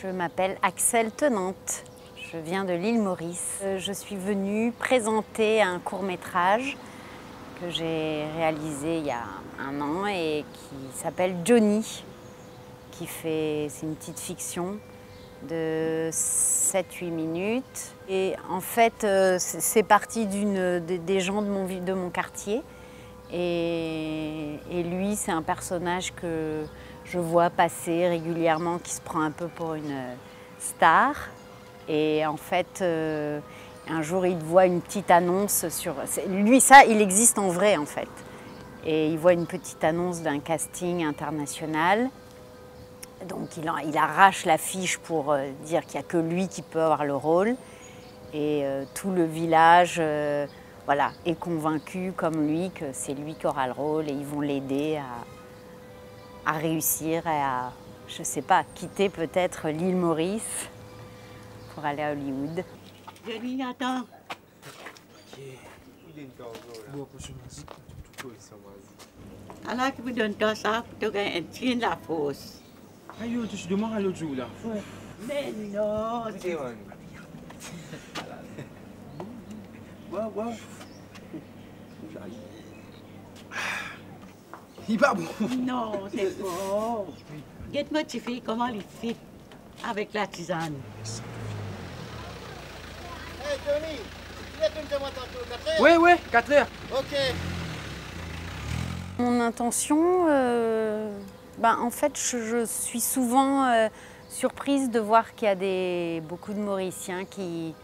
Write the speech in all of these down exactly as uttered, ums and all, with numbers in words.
Je m'appelle Axelle Tenante. Je viens de l'île Maurice. Je suis venue présenter un court-métrage que j'ai réalisé il y a un an et qui s'appelle Johnny. Qui fait, c'est une petite fiction de sept huit minutes. Et en fait, c'est parti d'une, des gens de mon, de mon quartier. Et, et lui, c'est un personnage que je vois passer régulièrement, qui se prend un peu pour une star. Et en fait, euh, un jour, il voit une petite annonce sur... Lui, ça, il existe en vrai, en fait. Et il voit une petite annonce d'un casting international. Donc, il, il arrache l'affiche pour euh, dire qu'il n'y a que lui qui peut avoir le rôle. Et euh, tout le village... Euh, Voilà, est convaincu comme lui que c'est lui qui aura le rôle et ils vont l'aider à, à réussir et à, je sais pas, quitter peut-être l'île Maurice pour aller à Hollywood. Johnny, attends. Alors que vous donnez ça, vous devez être la fosse. Aïe, tu te demandes à l'autre jour là. Mais non, c'est bon. Wow, wow. Il n'est pas bon. Non, c'est bon. Regarde-moi, tu fais comment il fait avec la tisane. Hey, Johnny, tu l'as tenu de moi tantôt, quatre heures? Oui, oui, quatre heures. OK. Mon intention, euh, ben, en fait, je, je suis souvent euh, surprise de voir qu'il y a des, beaucoup de Mauriciens qui...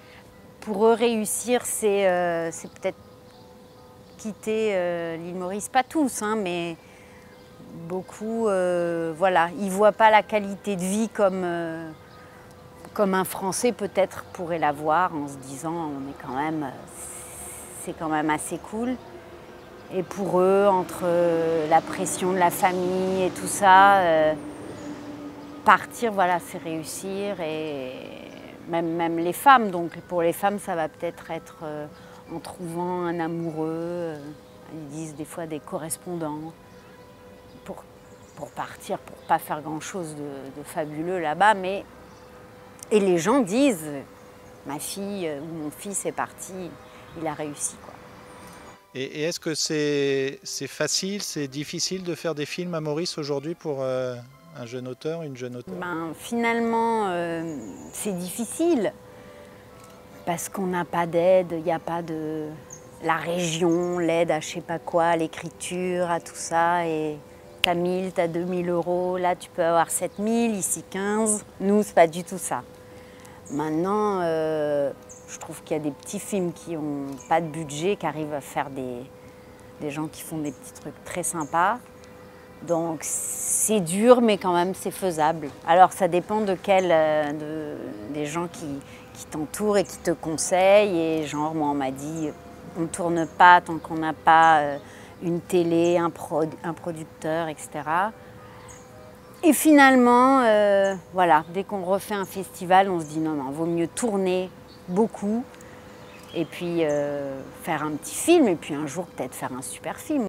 Pour eux, réussir, c'est euh, peut-être quitter euh, l'île Maurice. Pas tous, hein, mais beaucoup, euh, voilà, ils ne voient pas la qualité de vie comme, euh, comme un Français peut-être pourrait l'avoir, en se disant on est quand même, c'est quand même assez cool. Et pour eux, entre la pression de la famille et tout ça, euh, partir, voilà, c'est réussir et... Même, même les femmes, donc pour les femmes, ça va peut-être être, être euh, en trouvant un amoureux, euh, ils disent des fois des correspondants, pour, pour partir, pour ne pas faire grand-chose de, de fabuleux là-bas. Mais... Et les gens disent, ma fille ou euh, mon fils est parti, il a réussi. Quoi. Et, et est-ce que c'est c'est facile, c'est difficile de faire des films à Maurice aujourd'hui pour... Euh... Un jeune auteur, une jeune auteure? Ben, finalement, euh, c'est difficile parce qu'on n'a pas d'aide, il n'y a pas de... La région l'aide à je sais pas quoi, à l'écriture, à tout ça. Et t'as mille, t'as deux mille euros, là tu peux avoir sept mille, ici quinze. Nous, c'est pas du tout ça. Maintenant, euh, je trouve qu'il y a des petits films qui n'ont pas de budget, qui arrivent à faire des, des gens qui font des petits trucs très sympas. Donc c'est dur, mais quand même c'est faisable. Alors ça dépend de quel, de, des gens qui, qui t'entourent et qui te conseillent. Et genre, moi on m'a dit, on ne tourne pas tant qu'on n'a pas une télé, un, pro, un producteur, et cetera. Et finalement, euh, voilà, dès qu'on refait un festival, on se dit non, non, vaut mieux tourner beaucoup et puis euh, faire un petit film et puis un jour peut-être faire un super film.